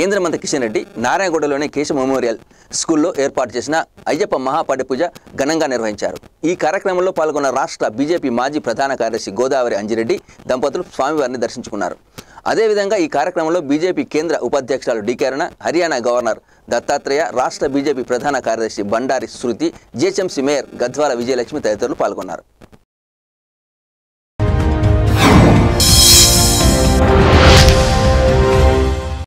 Kendra Mantha Kishinidi, Nara Godaloni Kisha Memorial, Skulo Air Partisna, Ajapa Mahapadapuja, Ganangan Arvencher. E. Karakramalo Palgona Rashtra, BJP Maji Pratana Kardashi, Godavari, Angeredi, Dampatu, Swami Vandersinchunar. Adevanga, E. Karakramalo, BJP Kendra, Upatja, Dikarana, Haryana Governor, Dattatrea, Rashtra BJP Pratana Kardashi, Bandari, Suruti, J. M. Simeer, Gadwara Vijelakshmi, Palgonar.